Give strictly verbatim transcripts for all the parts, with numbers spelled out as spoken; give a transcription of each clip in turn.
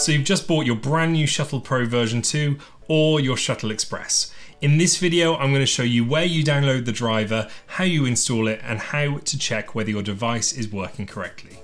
So you've just bought your brand new Shuttle Pro version two or your Shuttle Express. In this video, I'm going to show you where you download the driver, how you install it, and how to check whether your device is working correctly.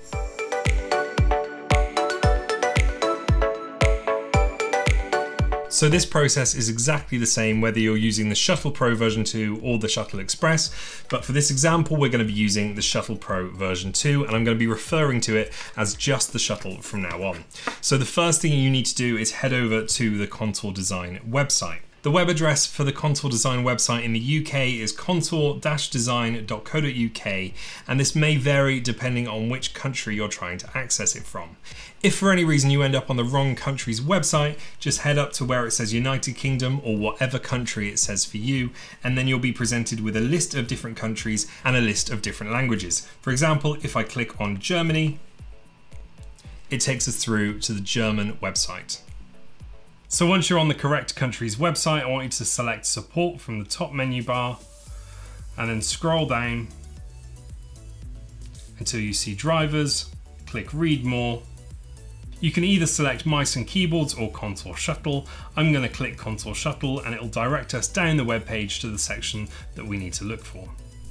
So this process is exactly the same whether you're using the Shuttle Pro version two or the Shuttle Express, but for this example we're going to be using the Shuttle Pro version two, and I'm going to be referring to it as just the Shuttle from now on. So the first thing you need to do is head over to the Contour Design website. The web address for the Contour Design website in the U K is contour dash design dot co dot U K, and this may vary depending on which country you're trying to access it from. If for any reason you end up on the wrong country's website, just head up to where it says United Kingdom or whatever country it says for you, and then you'll be presented with a list of different countries and a list of different languages. For example, if I click on Germany, it takes us through to the German website. So once you're on the correct country's website, I want you to select support from the top menu bar and then scroll down until you see drivers, click read more. You can either select mice and keyboards or Contour Shuttle. I'm going to click Contour Shuttle and it'll direct us down the web page to the section that we need to look for.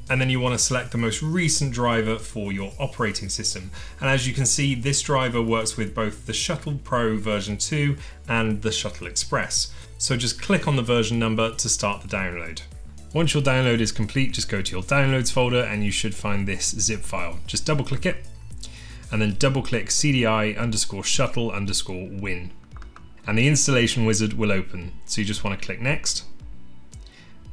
And then you want to select the most recent driver for your operating system. And as you can see, this driver works with both the Shuttle Pro version two and the Shuttle Express. So just click on the version number to start the download. Once your download is complete, just go to your downloads folder and you should find this zip file. Just double click it and then double click C D I underscore shuttle underscore win. And the installation wizard will open. So you just want to click next.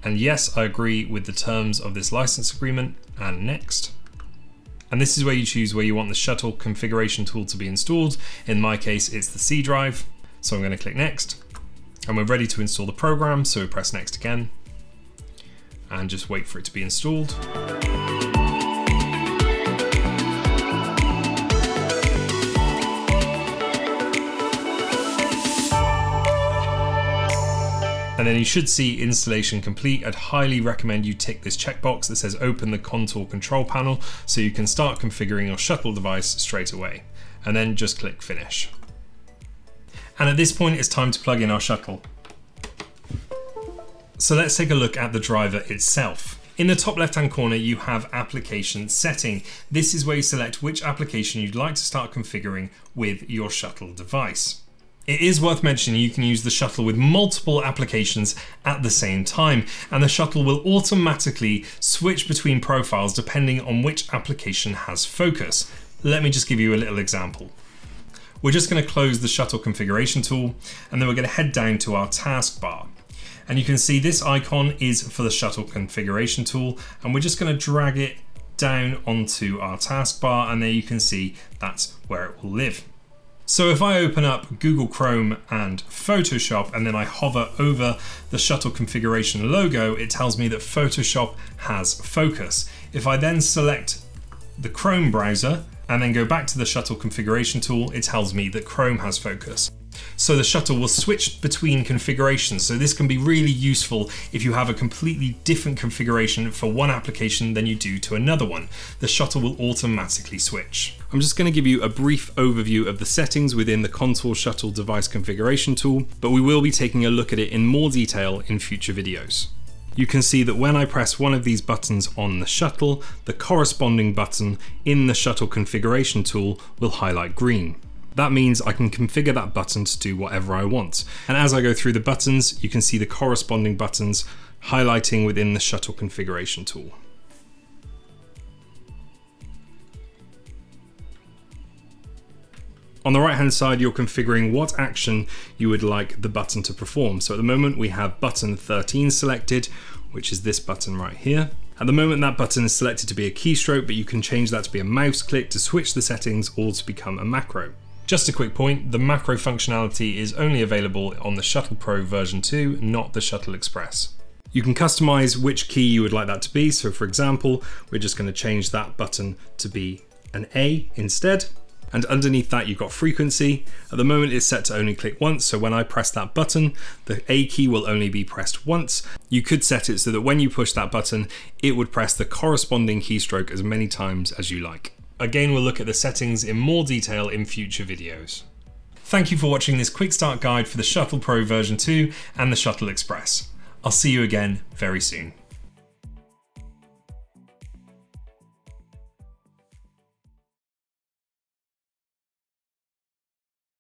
And yes, I agree with the terms of this license agreement, and next. And this is where you choose where you want the Shuttle configuration tool to be installed. In my case, it's the C drive. So I'm going to click next. And we're ready to install the program, so we press next again. And just wait for it to be installed. And then you should see installation complete. I'd highly recommend you tick this checkbox that says open the Contour control panel so you can start configuring your Shuttle device straight away. And then just click finish. And at this point, it's time to plug in our Shuttle. So let's take a look at the driver itself. In the top left-hand corner, you have application setting. This is where you select which application you'd like to start configuring with your Shuttle device. It is worth mentioning you can use the Shuttle with multiple applications at the same time, and the Shuttle will automatically switch between profiles depending on which application has focus. Let me just give you a little example. We're just going to close the Shuttle configuration tool, and then we're going to head down to our taskbar. And you can see this icon is for the Shuttle configuration tool, and we're just going to drag it down onto our taskbar, and there you can see that's where it will live. So if I open up Google Chrome and Photoshop, and then I hover over the Shuttle configuration logo, it tells me that Photoshop has focus. If I then select the Chrome browser and then go back to the Shuttle configuration tool, it tells me that Chrome has focus. So the Shuttle will switch between configurations. So this can be really useful if you have a completely different configuration for one application than you do to another one. The Shuttle will automatically switch. I'm just going to give you a brief overview of the settings within the Contour Shuttle device configuration tool, but we will be taking a look at it in more detail in future videos. You can see that when I press one of these buttons on the Shuttle, the corresponding button in the Shuttle configuration tool will highlight green. That means I can configure that button to do whatever I want. And as I go through the buttons, you can see the corresponding buttons highlighting within the Shuttle configuration tool. On the right-hand side, you're configuring what action you would like the button to perform. So at the moment we have button thirteen selected, which is this button right here. At the moment that button is selected to be a keystroke, but you can change that to be a mouse click, to switch the settings, or to become a macro. Just a quick point, the macro functionality is only available on the Shuttle Pro version two, not the Shuttle Express. You can customize which key you would like that to be. So for example, we're just going to change that button to be an A instead. And underneath that, you've got frequency. At the moment it's set to only click once. So when I press that button, the A key will only be pressed once. You could set it so that when you push that button, it would press the corresponding keystroke as many times as you like. Again, we'll look at the settings in more detail in future videos. Thank you for watching this quick start guide for the Shuttle Pro version two and the Shuttle Express. I'll see you again very soon.